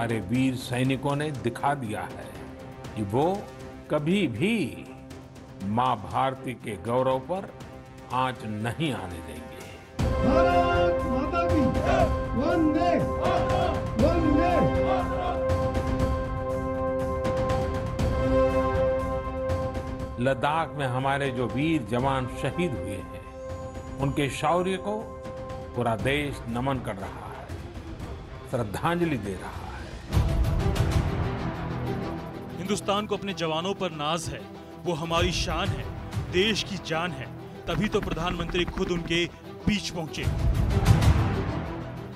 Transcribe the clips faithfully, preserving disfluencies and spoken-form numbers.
हमारे वीर सैनिकों ने दिखा दिया है कि वो कभी भी मां भारती के गौरव पर आंच नहीं आने देंगे। भारत माता की जय, वंदे मातरम, वंदे मातरम। लद्दाख में हमारे जो वीर जवान शहीद हुए हैं, उनके शौर्य को पूरा देश नमन कर रहा है, श्रद्धांजलि दे रहा है। हिंदुस्तान को अपने जवानों पर नाज है, वो हमारी शान है, देश की जान है। तभी तो प्रधानमंत्री खुद उनके बीच पहुंचे,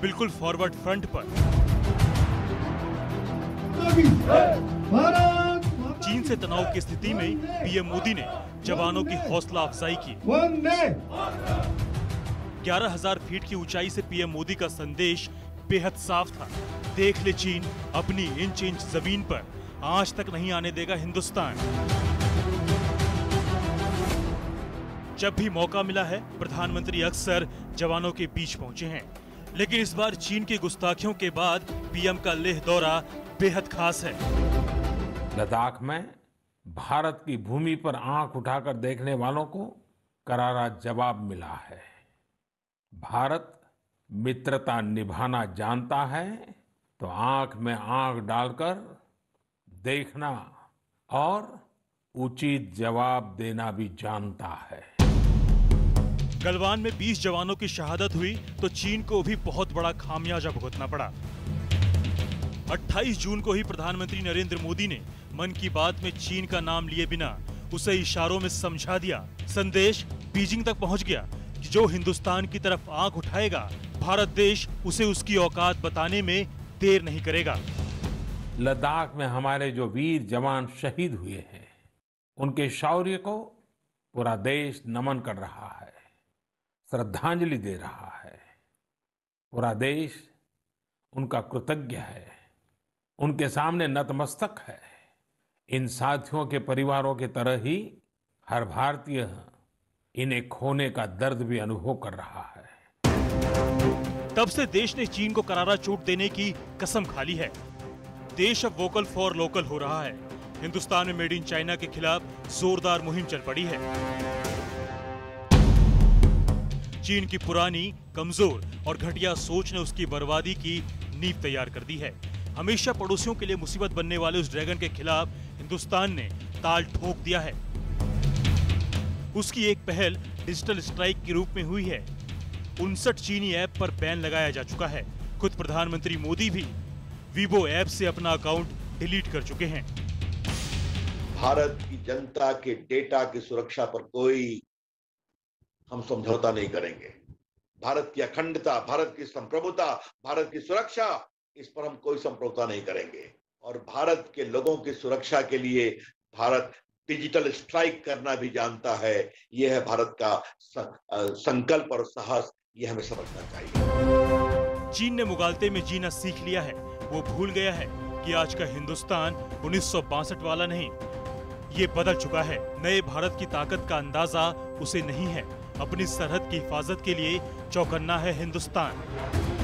बिल्कुल फॉरवर्ड फ्रंट पर। चीन से तनाव की स्थिति में पीएम मोदी ने जवानों की हौसला अफजाई की। ग्यारह हजार फीट की ऊंचाई से पीएम मोदी का संदेश बेहद साफ था, देख ले चीन, अपनी इंच इंच जमीन पर आंच तक नहीं आने देगा हिंदुस्तान। जब भी मौका मिला है, प्रधानमंत्री अक्सर जवानों के बीच पहुंचे हैं, लेकिन इस बार चीन की गुस्ताखियों के बाद पीएम का लेह दौरा बेहद खास है। लद्दाख में भारत की भूमि पर आंख उठाकर देखने वालों को करारा जवाब मिला है। भारत मित्रता निभाना जानता है, तो आंख में आंख डालकर देखना और उचित जवाब देना भी जानता है। गलवान में बीस जवानों की शहादत हुई तो चीन को भी बहुत बड़ा खामियाजा भुगतना पड़ा। अट्ठाईस जून को ही प्रधानमंत्री नरेंद्र मोदी ने मन की बात में चीन का नाम लिए बिना उसे इशारों में समझा दिया। संदेश बीजिंग तक पहुंच गया। जो हिंदुस्तान की तरफ आंख उठाएगा, भारत देश उसे उसकी औकात बताने में देर नहीं करेगा। लद्दाख में हमारे जो वीर जवान शहीद हुए हैं, उनके शौर्य को पूरा देश नमन कर रहा है, श्रद्धांजलि दे रहा है। पूरा देश उनका कृतज्ञ है, उनके सामने नतमस्तक है। इन साथियों के परिवारों की तरह ही हर भारतीय इन्हें खोने का दर्द भी अनुभव कर रहा है। तब से देश ने चीन को करारा चोट देने की कसम खा ली है। देश अब वोकल फॉर लोकल हो रहा है। हिंदुस्तान में मेड इन चाइना के खिलाफ जोरदार मुहिम चल पड़ी है। चीन की पुरानी, कमजोर और घटिया सोच ने उसकी बर्बादी की नींव तैयार कर दी है। हमेशा पड़ोसियों के लिए मुसीबत बनने वाले उस ड्रैगन के खिलाफ हिंदुस्तान ने ताल ठोक दिया है। उसकी एक पहल डिजिटल स्ट्राइक के रूप में हुई है। उनसठ चीनी ऐप पर बैन लगाया जा चुका है। खुद प्रधानमंत्री मोदी भी वीबो ऐप से अपना अकाउंट डिलीट कर चुके हैं। भारत की जनता के डेटा की सुरक्षा पर कोई हम समझौता नहीं करेंगे। भारत की अखंडता, भारत की संप्रभुता, भारत की सुरक्षा, इस पर हम कोई समझौता नहीं करेंगे। और भारत के लोगों की सुरक्षा के लिए भारत डिजिटल स्ट्राइक करना भी जानता है। यह है भारत का संकल्प और साहस, यह हमें समझना चाहिए। चीन ने मुगालते में जीना सीख लिया है। वो भूल गया है कि आज का हिंदुस्तान उन्नीस सौ बासठ वाला नहीं, ये बदल चुका है। नए भारत की ताकत का अंदाजा उसे नहीं है। अपनी सरहद की हिफाजत के लिए चौकन्ना है हिंदुस्तान।